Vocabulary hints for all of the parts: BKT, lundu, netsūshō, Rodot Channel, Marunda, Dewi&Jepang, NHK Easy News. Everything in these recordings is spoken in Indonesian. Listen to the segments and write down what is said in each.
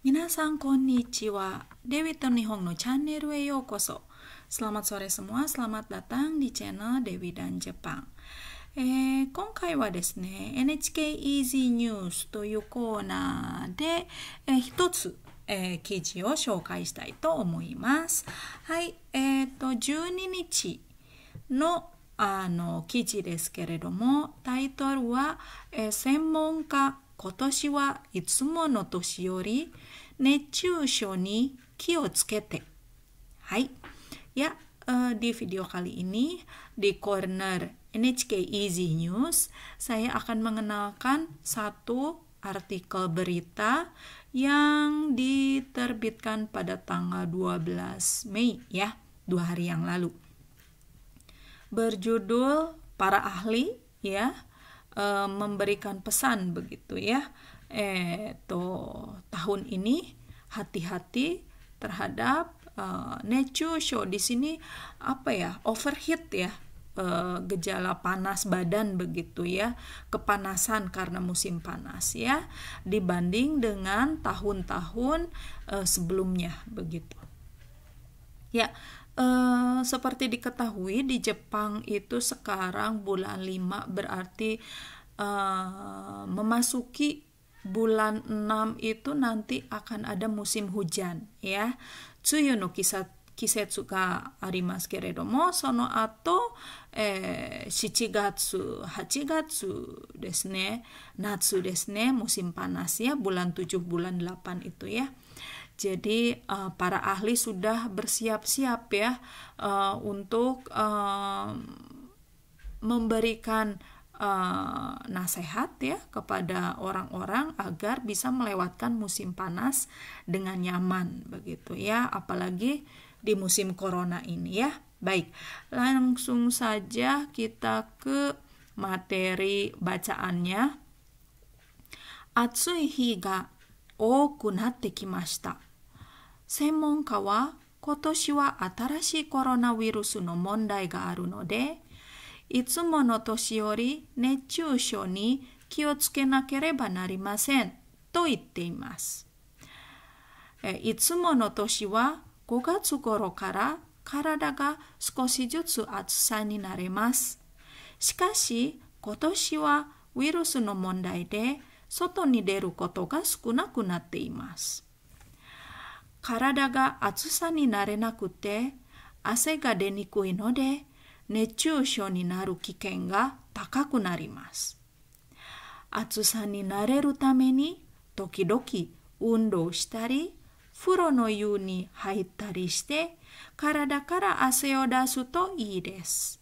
Minasan konnichiwa, Dewi to Nihon no channel e yokoso. Selamat sore semua, selamat datang di channel Dewi dan Jepang. 今回はですね、NHK Easy News というコーナーで、一つ、記事を紹介したいと思います。はい、12日の記事ですけれども、タイトルは、専門家今年はいつもの年より熱中症に気をつけて。はい。Ya, di video kali ini di corner NHK Easy News, saya akan mengenalkan satu artikel berita yang diterbitkan pada tanggal 12 Mei ya, 2 hari yang lalu. Berjudul Para Ahli ya. Memberikan pesan begitu ya, tahun ini hati-hati terhadap netsūshō. Di sini apa ya, overheat ya, gejala panas badan begitu ya, kepanasan karena musim panas ya, dibanding dengan tahun-tahun sebelumnya begitu ya. Seperti diketahui di Jepang itu sekarang bulan 5 berarti memasuki bulan 6 itu nanti akan ada musim hujan ya. Tsuyu no kisetsu ga arimasu keredomo, sono ato 7月、8月ですね、夏ですね、musim panas ya, bulan 7 bulan 8 itu ya. Jadi para ahli sudah bersiap-siap ya untuk memberikan nasihat ya kepada orang-orang agar bisa melewatkan musim panas dengan nyaman begitu ya, apalagi di musim corona ini ya. Baik, langsung saja kita ke materi bacaannya. Atsui hi ga ooku natte kimashita. 専門家は今年は新しいコロナウイルスの問題があるので、いつもの年より熱中症に気をつけなければなりませんと言っています。いつもの年は5月頃から体が少しずつ暑さに慣れます。しかし今年はウイルスの問題で外に出ることが少なくなっています。体が暑さに慣れなくて汗が出にくいので熱中症になる危険が高くなります。暑さに慣れるために時々運動したり風呂の湯に入ったりして体から汗を出すといいです。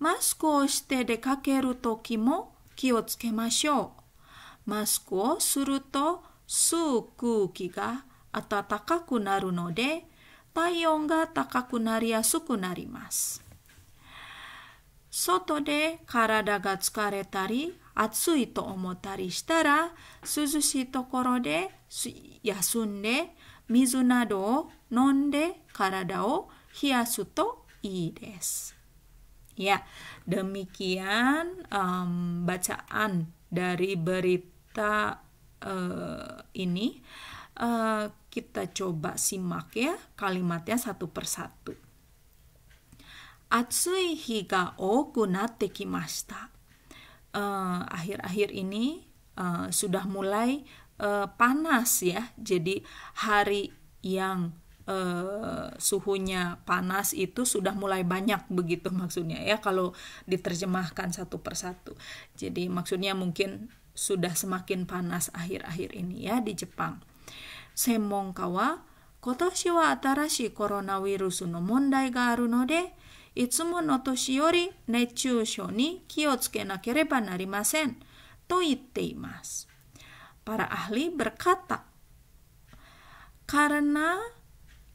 マスクをして出かけるときも気をつけましょう。マスクをすると吸う空気が暖かくなるので、体温が高くなりやすくなります。外で体が疲れたり、暑いと思ったりしたら、涼しいところで休んで、水などを飲んで体を冷やすといいです。Ya, demikian bacaan dari berita ini. Kita coba simak ya kalimatnya satu persatu. Atsui hi ga ooku natte kimashita. Akhir-akhir ini sudah mulai panas ya. Jadi hari yang suhunya panas itu sudah mulai banyak begitu maksudnya ya, kalau diterjemahkan satu persatu. Jadi maksudnya mungkin sudah semakin panas akhir-akhir ini ya di Jepang. Semongka wa kotoshi wa atarashii koronawirusu no mondai ga aru node itsumo no toshi yori netchūshō ni ki wo tsuke nakereba narimasen to itte imasu. Para ahli berkata karena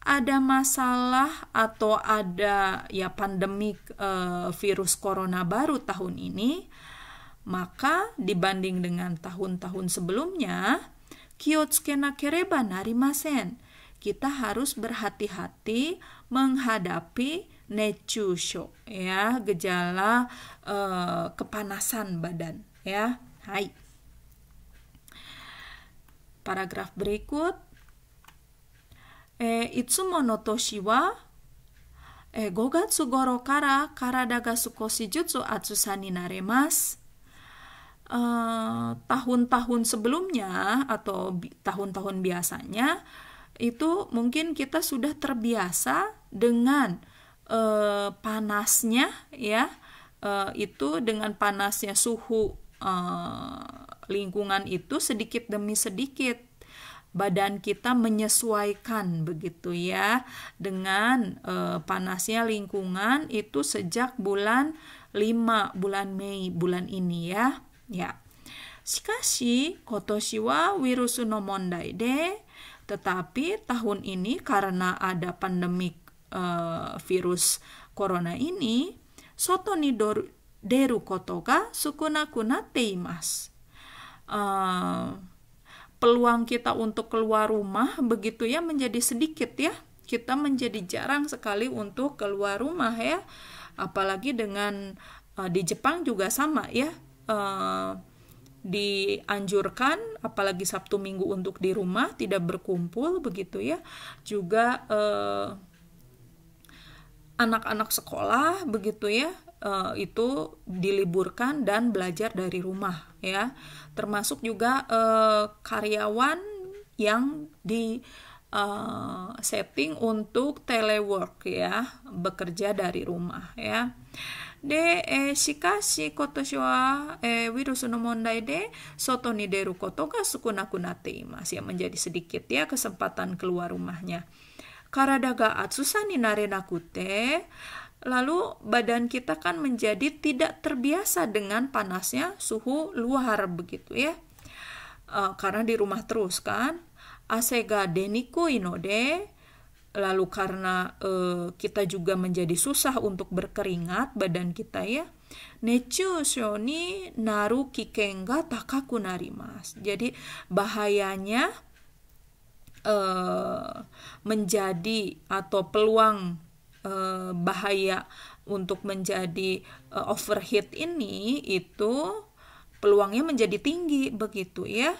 ada masalah atau ada ya pandemik virus corona baru tahun ini, maka dibanding dengan tahun-tahun sebelumnya, kiyotsuke nakereba narimasen. Kita harus berhati-hati menghadapi netsūshō ya, gejala kepanasan badan ya. Hai. Paragraf berikut. Itsumo no toshi wa 5月頃から体が少しずつ暑さに慣れます。Tahun-tahun sebelumnya atau tahun-tahun biasanya itu mungkin kita sudah terbiasa dengan panasnya, ya, itu dengan panasnya suhu lingkungan itu sedikit demi sedikit badan kita menyesuaikan begitu ya dengan panasnya lingkungan itu sejak bulan 5 bulan Mei bulan ini ya. Ya. Shikashi kotoshi wa wirusu no mondai de, tetapi tahun ini karena ada pandemi virus corona ini, soto ni deru koto ga sukunaku natte imasu. Peluang kita untuk keluar rumah begitu ya menjadi sedikit ya, kita menjadi jarang sekali untuk keluar rumah ya, apalagi dengan di Jepang juga sama ya, dianjurkan apalagi Sabtu Minggu untuk di rumah tidak berkumpul begitu ya, juga anak-anak sekolah begitu ya, itu diliburkan dan belajar dari rumah ya, termasuk juga karyawan yang di setting untuk telework ya, bekerja dari rumah ya. De shikashi kotoshi wa wirusu no mondai de soto ni deru koto ga sukunaku natte imasu, ya menjadi sedikit ya kesempatan keluar rumahnya. Karada ga atsusa ni narenakute, lalu badan kita kan menjadi tidak terbiasa dengan panasnya suhu luar begitu ya, karena di rumah terus kan. Ase ga denikui no de, lalu karena kita juga menjadi susah untuk berkeringat badan kita ya. Nechu shoni naru kiken ga takaku narimasu, jadi bahayanya menjadi atau peluang bahaya untuk menjadi overheat ini itu peluangnya menjadi tinggi begitu ya.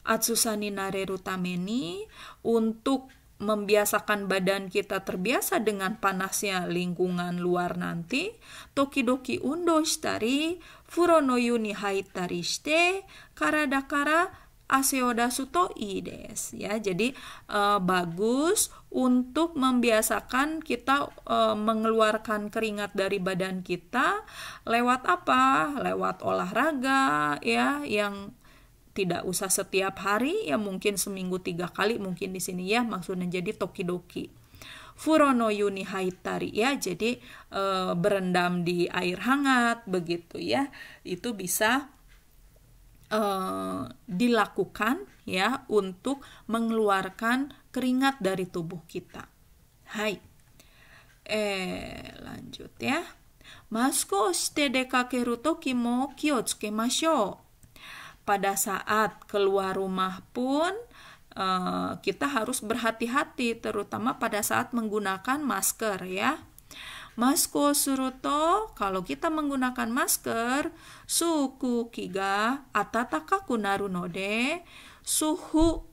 Atsusani nareru tameni, untuk membiasakan badan kita terbiasa dengan panasnya lingkungan luar nanti, tokidoki undo shitari furo no yu ni haitari shite karada kara ase o dasu to ides ya. Jadi bagus untuk membiasakan kita mengeluarkan keringat dari badan kita lewat apa? Lewat olahraga ya, yang tidak usah setiap hari ya, mungkin seminggu 3 kali mungkin di sini ya, maksudnya jadi tokidoki furono yuni haitari ya, jadi berendam di air hangat begitu ya, itu bisa dilakukan ya untuk mengeluarkan keringat dari tubuh kita. Hai, lanjut ya, masko shite dekakeru toki mo ki o tsukemashou. Pada saat keluar rumah pun kita harus berhati-hati, terutama pada saat menggunakan masker ya. Masko suruto, kalau kita menggunakan masker, suku kiga atatakaku naru no de, suhu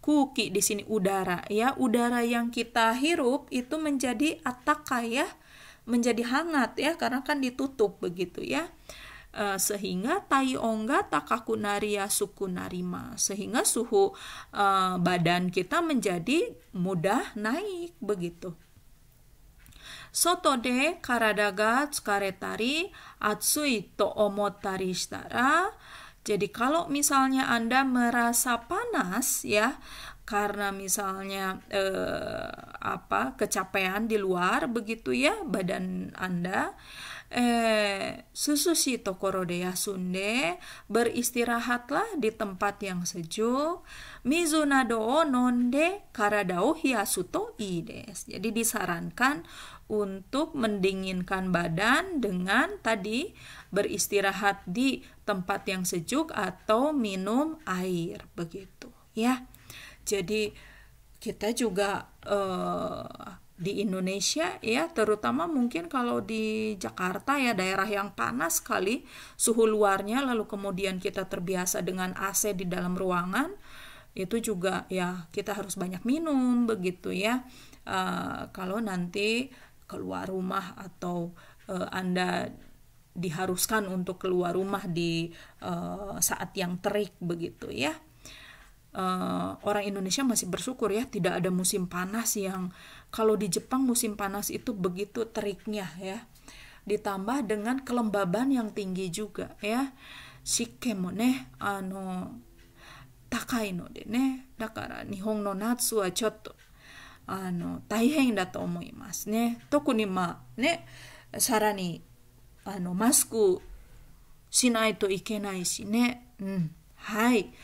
kuki di sini udara ya, udara yang kita hirup itu menjadi ataka ya, menjadi hangat ya, karena kan ditutup begitu ya. Sehingga tai ongga takaku naria suku narima, sehingga suhu badan kita menjadi mudah naik begitu. Soto de karada ga tsukaretari atsui to omotari shitara, jadi kalau misalnya Anda merasa panas ya karena misalnya kecapean di luar begitu ya badan Anda, susushi tokoro de yasunde, beristirahatlah di tempat yang sejuk. Mizunado o nonde karada o hiyasu to ides. Jadi disarankan untuk mendinginkan badan dengan tadi beristirahat di tempat yang sejuk atau minum air begitu ya. Jadi kita juga di Indonesia ya, terutama mungkin kalau di Jakarta ya, daerah yang panas sekali suhu luarnya, lalu kemudian kita terbiasa dengan AC di dalam ruangan, itu juga ya kita harus banyak minum begitu ya. Kalau nanti keluar rumah atau Anda diharuskan untuk keluar rumah di saat yang terik begitu ya. Orang Indonesia masih bersyukur ya tidak ada musim panas, yang kalau di Jepang musim panas itu begitu teriknya ya, ditambah dengan kelembaban yang tinggi juga ya. Shikke mo ne takai no de ne, dakara nihon no natsu wa chotto taihen da to omoimasu ne. Toku ni ma ne sarani masku shinai to ikenai shi ne. Hai.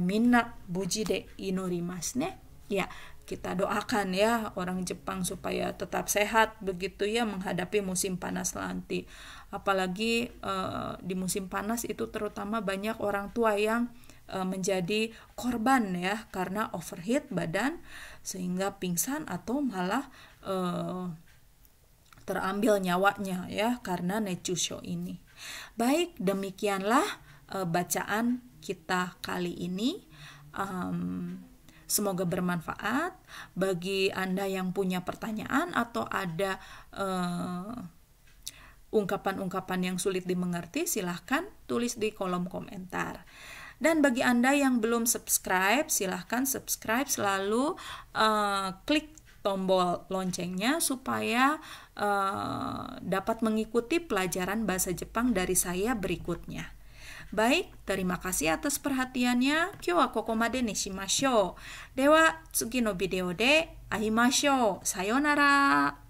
Minna buji de inorimasu ne. Ya, kita doakan ya orang Jepang supaya tetap sehat begitu ya menghadapi musim panas nanti. Apalagi di musim panas itu terutama banyak orang tua yang menjadi korban ya karena overheat badan sehingga pingsan atau malah terambil nyawanya ya karena nechusho ini. Baik, demikianlah bacaan kita kali ini. Semoga bermanfaat. Bagi Anda yang punya pertanyaan atau ada ungkapan-ungkapan yang sulit dimengerti, silahkan tulis di kolom komentar. Dan bagi Anda yang belum subscribe, silahkan subscribe, selalu klik tombol loncengnya supaya dapat mengikuti pelajaran bahasa Jepang dari saya berikutnya. Baik, terima kasih atas perhatiannya. Kyou wa kokomade ni shimashou. Dewa, tsugi no video de aimashou. Sayonara.